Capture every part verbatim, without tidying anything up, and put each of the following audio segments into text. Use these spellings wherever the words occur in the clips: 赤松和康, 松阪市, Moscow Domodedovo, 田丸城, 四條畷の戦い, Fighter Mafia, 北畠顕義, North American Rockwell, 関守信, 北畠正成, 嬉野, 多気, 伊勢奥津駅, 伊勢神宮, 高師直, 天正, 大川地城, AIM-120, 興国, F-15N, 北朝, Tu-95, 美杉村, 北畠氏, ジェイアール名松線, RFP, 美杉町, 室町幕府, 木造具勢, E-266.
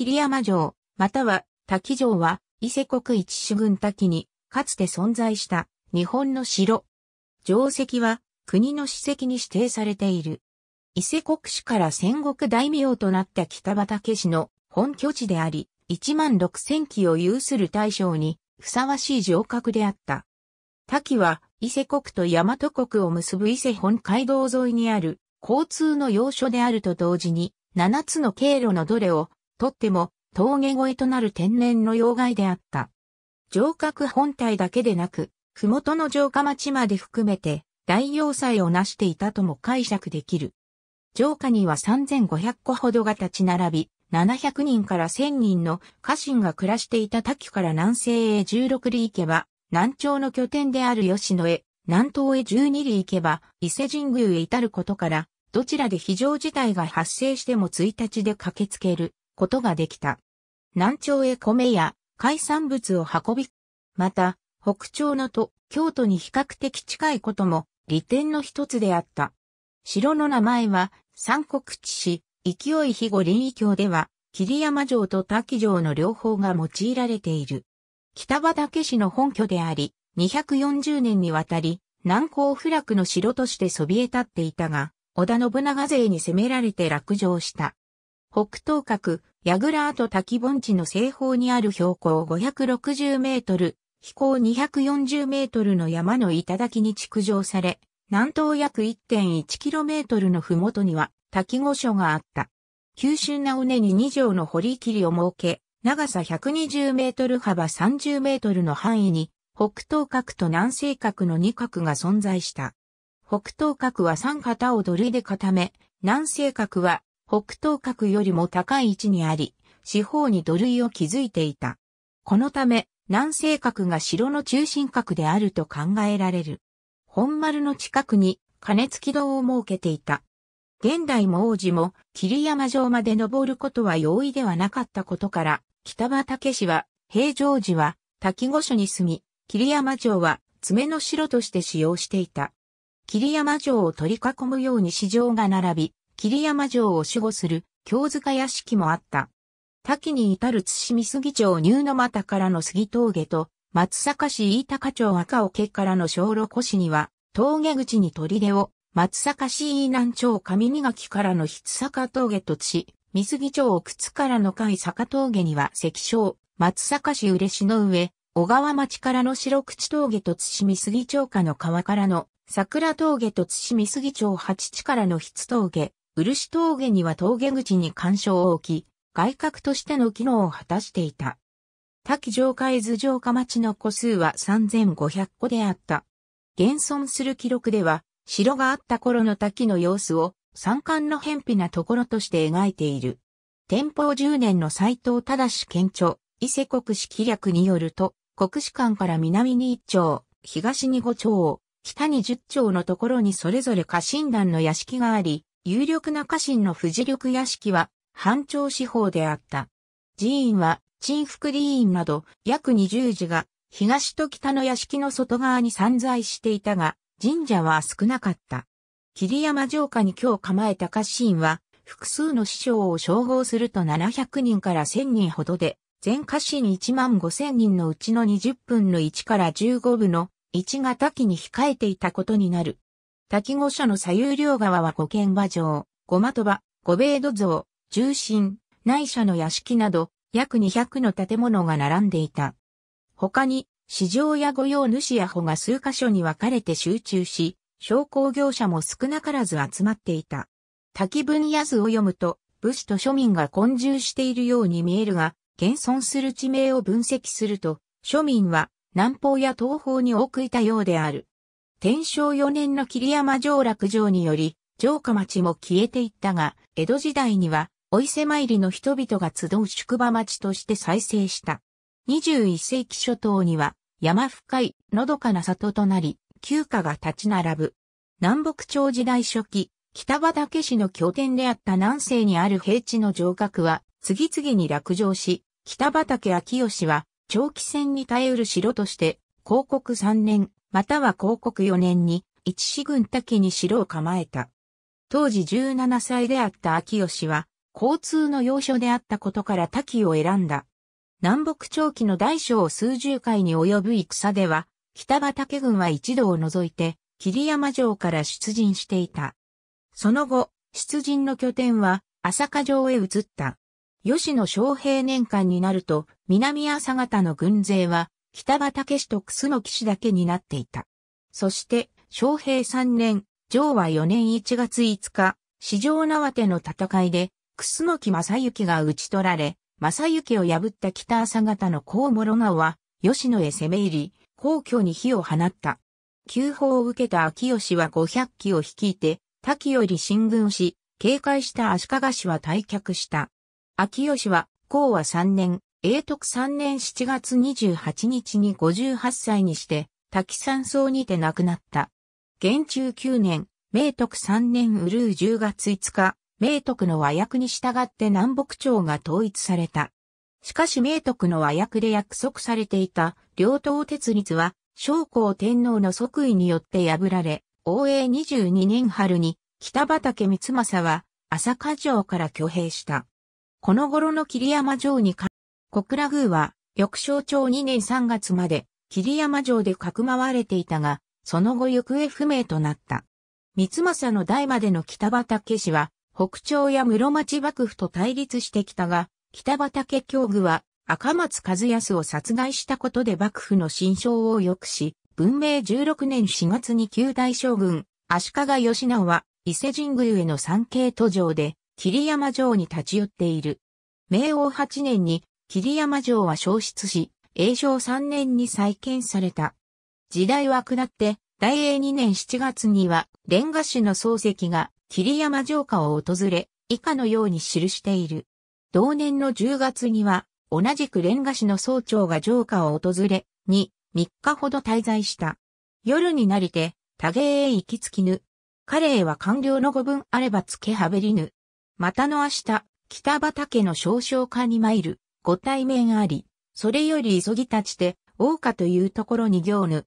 桐山城、または滝城は、伊勢国一主郡滝に、かつて存在した、日本の城。城跡は、国の史跡に指定されている。伊勢国主から戦国大名となった北畠氏の本拠地であり、いちまんろくせんきを有する大将に、ふさわしい城郭であった。滝は、伊勢国と大和国を結ぶ伊勢本街道沿いにある、交通の要所であると同時に、ななつの経路のどれを、とっても、峠越えとなる天然の要害であった。城郭本体だけでなく、麓の城下町まで含めて、大要塞を成していたとも解釈できる。城下にはさんぜんごひゃっこほどが立ち並び、ななひゃくにんからせんにんの家臣が暮らしていた滝から南西へじゅうろく里行けば、南朝の拠点である吉野へ、南東へじゅうに里行けば、伊勢神宮へ至ることから、どちらで非常事態が発生してもいちにちで駆けつけることができた。南朝へ米や海産物を運び、また、北朝の都、京都に比較的近いことも利点の一つであった。城の名前は、三国志史、勢い肥後林異郷では、桐山城と滝城の両方が用いられている。北畠氏の本拠であり、にひゃくよんじゅうねんにわたり、難攻不落の城としてそびえ立っていたが、織田信長勢に攻められて落城した。北東角、櫓跡滝盆地の西方にある標高ごひゃくろくじゅうメートル、飛行にひゃくよんじゅうメートルの山の頂に築城され、南東約 いってんいちキロメートルの麓には滝御所があった。急峻な尾根にに畳の堀切を設け、長さひゃくにじゅうメートル幅さんじゅうメートルの範囲に、北東角と南西角のに角が存在した。北東角は三方を土塁で固め、南西角は北東角よりも高い位置にあり、四方に土塁を築いていた。このため、南西角が城の中心角であると考えられる。本丸の近くに鐘付き堂を設けていた。現代も王子も桐山城まで登ることは容易ではなかったことから、北畠氏は平常時は滝御所に住み、桐山城は詰めの城として使用していた。桐山城を取り囲むように市場が並び、桐山城を守護する京塚屋敷もあった。滝に至る対見杉町入の又からの杉峠と、松阪市飯高町赤桶からの小路越には、峠口に砦を、松阪市飯南町上二垣からの筆坂峠と対見杉町奥津からの貝坂峠には関所、松阪市嬉野上、小川町からの白口峠と対見杉町下の川からの、桜峠と対見杉町八地からの筆峠、漆峠には峠口に環礁を置き、外郭としての機能を果たしていた。滝城下絵図城下町の戸数はさんぜんごひゃっこであった。現存する記録では、城があった頃の滝の様子を山間の偏僻なところとして描いている。天保じゅうねんの斎藤忠県庁、伊勢国史紀略によると、国史館から南にいっ町、東にご町、北にじゅっ町のところにそれぞれ家臣団の屋敷があり、有力な家臣の富士緑屋敷は、藩庁四方であった。寺院は、陳福利院など、約にじゅうじが、東と北の屋敷の外側に散在していたが、神社は少なかった。桐山城下に居を構えた家臣は、複数の師匠を称号するとななひゃくにんからせんにんほどで、全家臣いちまんごせんにんのうちのにじゅっぷんのいちからじゅうごぶのいちが滝に控えていたことになる。滝御所の左右両側は五間馬城、五的場、五兵衛土蔵、重臣、内舎の屋敷など、約にひゃくの建物が並んでいた。他に、市場や御用主や歩が数箇所に分かれて集中し、商工業者も少なからず集まっていた。滝分野図を読むと、武士と庶民が混住しているように見えるが、現存する地名を分析すると、庶民は南方や東方に多くいたようである。天正よねんの桐山城落城により、城下町も消えていったが、江戸時代には、お伊勢参りの人々が集う宿場町として再生した。にじゅういっせいき初頭には山深いのどかな里となり、旧家が立ち並ぶ。南北朝時代初期、北畠氏の拠点であった南西にある平地の城郭は次々に落城し、北畠顕義は長期戦に耐えうる城として、興国さんねん、または興国よねんに一主郡滝に城を構えた。当時じゅうななさいであった顕義は、交通の要所であったことから多岐を選んだ。南北朝期の大小数十回に及ぶ戦では、北畠軍は一度を除いて、桐山城から出陣していた。その後、出陣の拠点は、朝霞城へ移った。吉野昌平年間になると、南朝方の軍勢は、北畠氏と楠木氏だけになっていた。そして、昌平さんねん、昭和よねんいちがついつか、四条畷の戦いで、楠木正幸が討ち取られ、正幸を破った北朝方の高師直は、吉野へ攻め入り、皇居に火を放った。急報を受けた秋吉はごひゃっきを率いて、多岐より進軍し、警戒した足利氏は退却した。秋吉は、光和さんねん、永徳さんねんしちがつにじゅうはちにちにごじゅうはっさいにして、多岐山荘にて亡くなった。元中きゅうねん、明徳さんねんうるうじゅうがついつか、明徳の和約に従って南北朝が統一された。しかし明徳の和約で約束されていた両党鉄律は、昭光天皇の即位によって破られ、応永にじゅうにねん春に北畠光政は朝霞城から挙兵した。この頃の桐山城に関小倉宮は翌昭長にねんさんがつまで桐山城でかくまわれていたが、その後行方不明となった。光政の代までの北畠氏は、北朝や室町幕府と対立してきたが、北畠教具は赤松和康を殺害したことで幕府の心象を抑し、文明じゅうろくねんしがつに旧大将軍、足利義直は伊勢神宮への参詣途上で、桐山城に立ち寄っている。明応はちねんに桐山城は焼失し、永正さんねんに再建された。時代は下って、大永にねんしちがつには、蓮華宗の漱石が桐山城下を訪れ、以下のように記している。同年のじゅうがつには、同じく蓮華宗の総長が城下を訪れ、に、みっかほど滞在した。夜になりて、多芸へ行きつきぬ。カレーは官僚の御分あればつけはべりぬ。またの明日、北畠の少将家に参る、ご対面あり、それより急ぎ立ちて、大岡というところに行ぬ。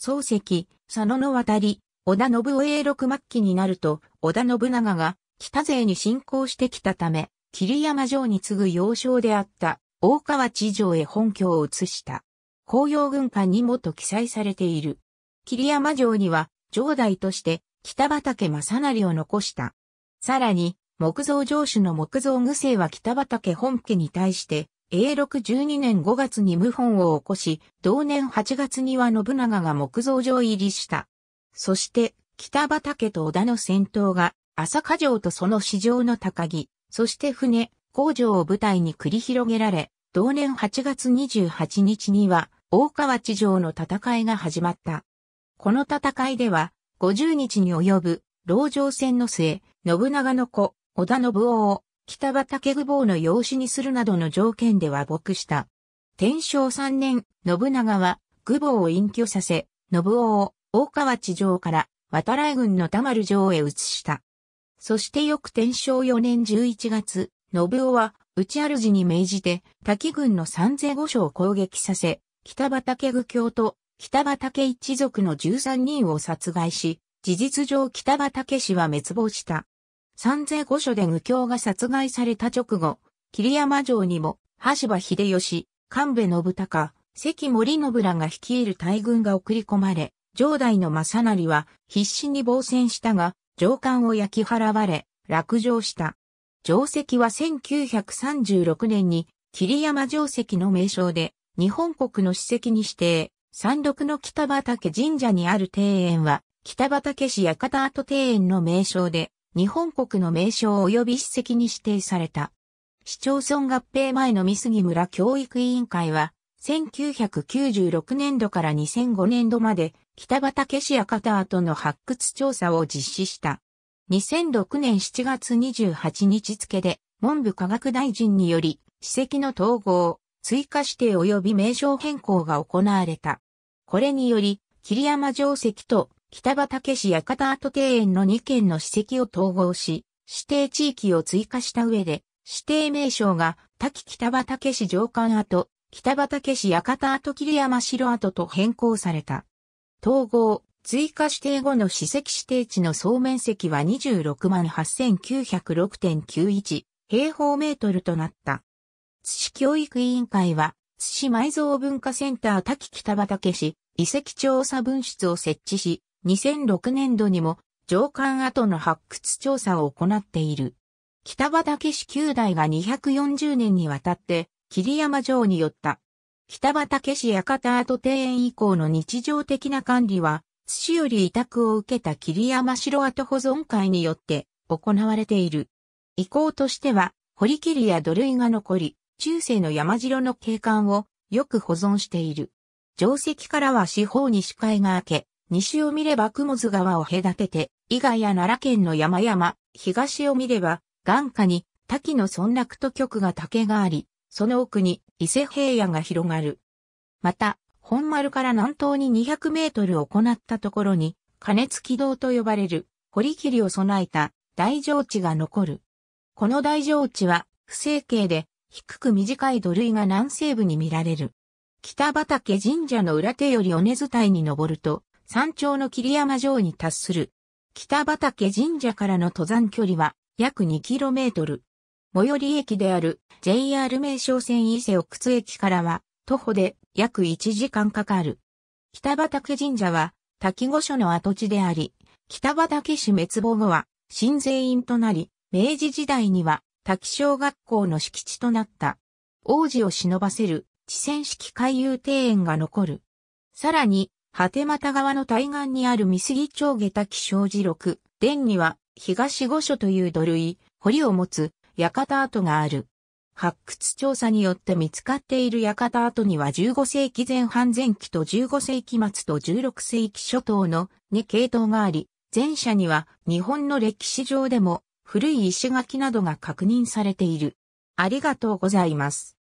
漱石、佐野の渡り、織田信雄永禄末期になると、織田信長が北勢に侵攻してきたため、桐山城に次ぐ要衝であった、大川地城へ本拠を移した。公用軍艦にもと記載されている。桐山城には、城代として、北畠正成を残した。さらに、木造城主の木造具勢は北畠本家に対して、永禄じゅうにねんごがつに謀反を起こし、同年はちがつには信長が木造城入りした。そして、北畠と織田の戦闘が、朝霞城とその市場の高木、そして船、工場を舞台に繰り広げられ、同年はちがつにじゅうはちにちには、大川地城の戦いが始まった。この戦いでは、ごじゅうにちに及ぶ、籠城戦の末、信長の子、織田信雄を、北畠具房の養子にするなどの条件で和睦した。天正さんねん、信長は、具房を隠居させ、信雄を、大川地城から、渡来郡の田丸城へ移した。そして翌天正よねんじゅういちがつ、信雄は、内主に命じて、多岐郡の三世御所を攻撃させ、北畠具卿と北畠一族のじゅうさんにんを殺害し、事実上北畠氏は滅亡した。三世御所で具卿が殺害された直後、桐山城にも、羽柴秀吉、神戸信孝、関守信らが率いる大軍が送り込まれ、城代の正成は必死に防戦したが、城管を焼き払われ、落城した。城跡はせんきゅうひゃくさんじゅうろくねんに桐山城跡の名称で日本国の史跡に指定、山麓の北畠神社にある庭園は北畠市館跡庭園の名称で日本国の名称及び史跡に指定された。市町村合併前の美杉村教育委員会はせんきゅうひゃくきゅうじゅうろくねん度からにせんごねん度まで北畠市館跡の発掘調査を実施した。にせんろくねんしちがつにじゅうはちにち付で文部科学大臣により史跡の統合、追加指定及び名称変更が行われた。これにより桐山城跡と北畠市館跡庭園のに件の史跡を統合し、指定地域を追加した上で指定名称が多岐北畠市城館跡、北畠市館跡桐山城跡と変更された。統合、追加指定後の史跡指定地の総面積はにじゅうろくまんはっせんきゅうひゃくろくてんきゅういち平方メートルとなった。津市教育委員会は、津市埋蔵文化センター滝北畠市遺跡調査分室を設置し、にせんろくねんどにも上官跡の発掘調査を行っている。北畠市きゅう代がにひゃくよんじゅうねんにわたって桐山城に寄った。北畠市館跡庭園以降の日常的な管理は、津市より委託を受けた桐山城跡保存会によって行われている。遺構としては、掘り切りや土塁が残り、中世の山城の景観をよく保存している。城跡からは四方に視界が明け、西を見れば雲津川を隔てて、伊賀や奈良県の山々、東を見れば、眼下に滝の村落と極が竹があり、その奥に伊勢平野が広がる。また、本丸から南東ににひゃくメートルを行ったところに、鐘付堂と呼ばれる、掘り切りを備えた大城地が残る。この大城地は、不整形で、低く短い土塁が南西部に見られる。北畠神社の裏手より尾根伝いに登ると、山頂の桐山城に達する。北畠神社からの登山距離は約 にキロメートル。最寄り駅である ジェイアール 名松線伊勢奥津駅からは徒歩で約いちじかんかかる。北畠神社は滝御所の跡地であり、北畠市滅亡後は親善院となり、明治時代には滝小学校の敷地となった。往時を忍ばせる池泉式回遊庭園が残る。さらに、波照間川の対岸にある美杉町下滝小路六殿には東御所という土塁、堀を持つ館跡がある。発掘調査によって見つかっている館跡にはじゅうごせいきぜんはん前期とじゅうごせいきまつとじゅうろくせいきしょ頭のに系統があり、前者には日本の歴史上でも古い石垣などが確認されている。ありがとうございます。